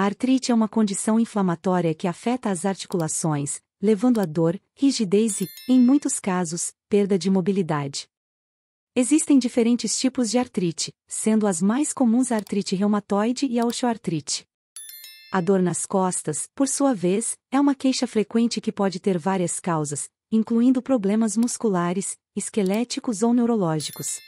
A artrite é uma condição inflamatória que afeta as articulações, levando a dor, rigidez e, em muitos casos, perda de mobilidade. Existem diferentes tipos de artrite, sendo as mais comuns a artrite reumatoide e a osteoartrite. A dor nas costas, por sua vez, é uma queixa frequente que pode ter várias causas, incluindo problemas musculares, esqueléticos ou neurológicos.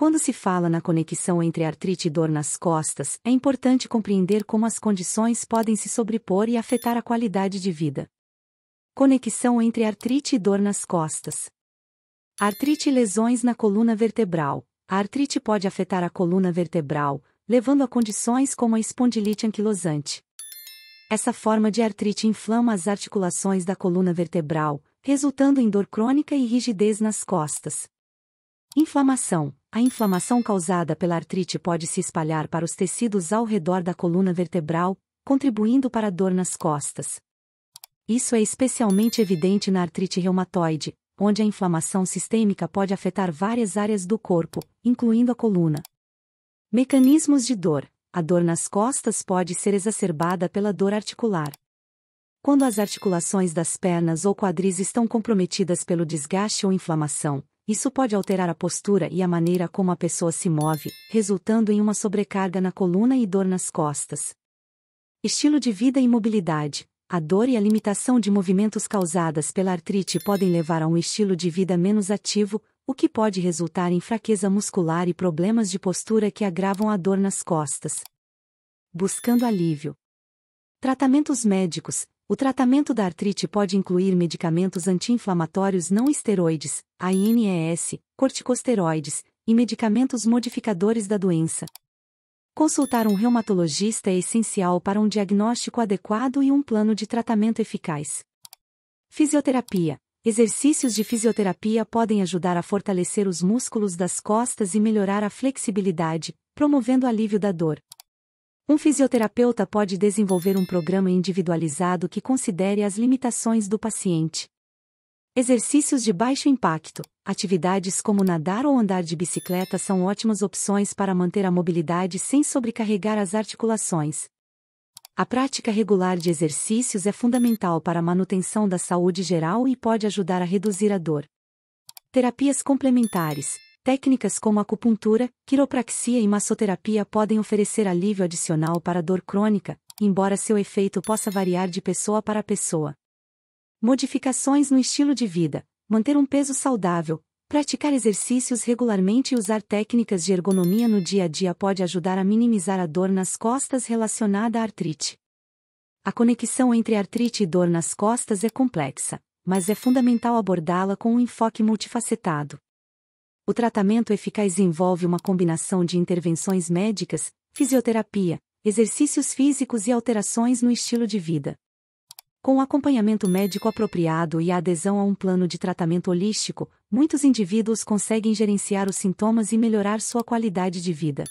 Quando se fala na conexão entre artrite e dor nas costas, é importante compreender como as condições podem se sobrepor e afetar a qualidade de vida. Conexão entre artrite e dor nas costas. Artrite e lesões na coluna vertebral. A artrite pode afetar a coluna vertebral, levando a condições como a espondilite anquilosante. Essa forma de artrite inflama as articulações da coluna vertebral, resultando em dor crônica e rigidez nas costas. Inflamação. A inflamação causada pela artrite pode se espalhar para os tecidos ao redor da coluna vertebral, contribuindo para a dor nas costas. Isso é especialmente evidente na artrite reumatoide, onde a inflamação sistêmica pode afetar várias áreas do corpo, incluindo a coluna. Mecanismos de dor. A dor nas costas pode ser exacerbada pela dor articular. Quando as articulações das pernas ou quadris estão comprometidas pelo desgaste ou inflamação, isso pode alterar a postura e a maneira como a pessoa se move, resultando em uma sobrecarga na coluna e dor nas costas. Estilo de vida e mobilidade. A dor e a limitação de movimentos causadas pela artrite podem levar a um estilo de vida menos ativo, o que pode resultar em fraqueza muscular e problemas de postura que agravam a dor nas costas. Buscando alívio. Tratamentos médicos. O tratamento da artrite pode incluir medicamentos anti-inflamatórios não esteroides, ANES, corticosteroides, e medicamentos modificadores da doença. Consultar um reumatologista é essencial para um diagnóstico adequado e um plano de tratamento eficaz. Fisioterapia. Exercícios de fisioterapia podem ajudar a fortalecer os músculos das costas e melhorar a flexibilidade, promovendo o alívio da dor. Um fisioterapeuta pode desenvolver um programa individualizado que considere as limitações do paciente. Exercícios de baixo impacto. Atividades como nadar ou andar de bicicleta são ótimas opções para manter a mobilidade sem sobrecarregar as articulações. A prática regular de exercícios é fundamental para a manutenção da saúde geral e pode ajudar a reduzir a dor. Terapias complementares. Técnicas como acupuntura, quiropraxia e massoterapia podem oferecer alívio adicional para a dor crônica, embora seu efeito possa variar de pessoa para pessoa. Modificações no estilo de vida. Manter um peso saudável, praticar exercícios regularmente e usar técnicas de ergonomia no dia a dia pode ajudar a minimizar a dor nas costas relacionada à artrite. A conexão entre artrite e dor nas costas é complexa, mas é fundamental abordá-la com um enfoque multifacetado. O tratamento eficaz envolve uma combinação de intervenções médicas, fisioterapia, exercícios físicos e alterações no estilo de vida. Com o acompanhamento médico apropriado e a adesão a um plano de tratamento holístico, muitos indivíduos conseguem gerenciar os sintomas e melhorar sua qualidade de vida.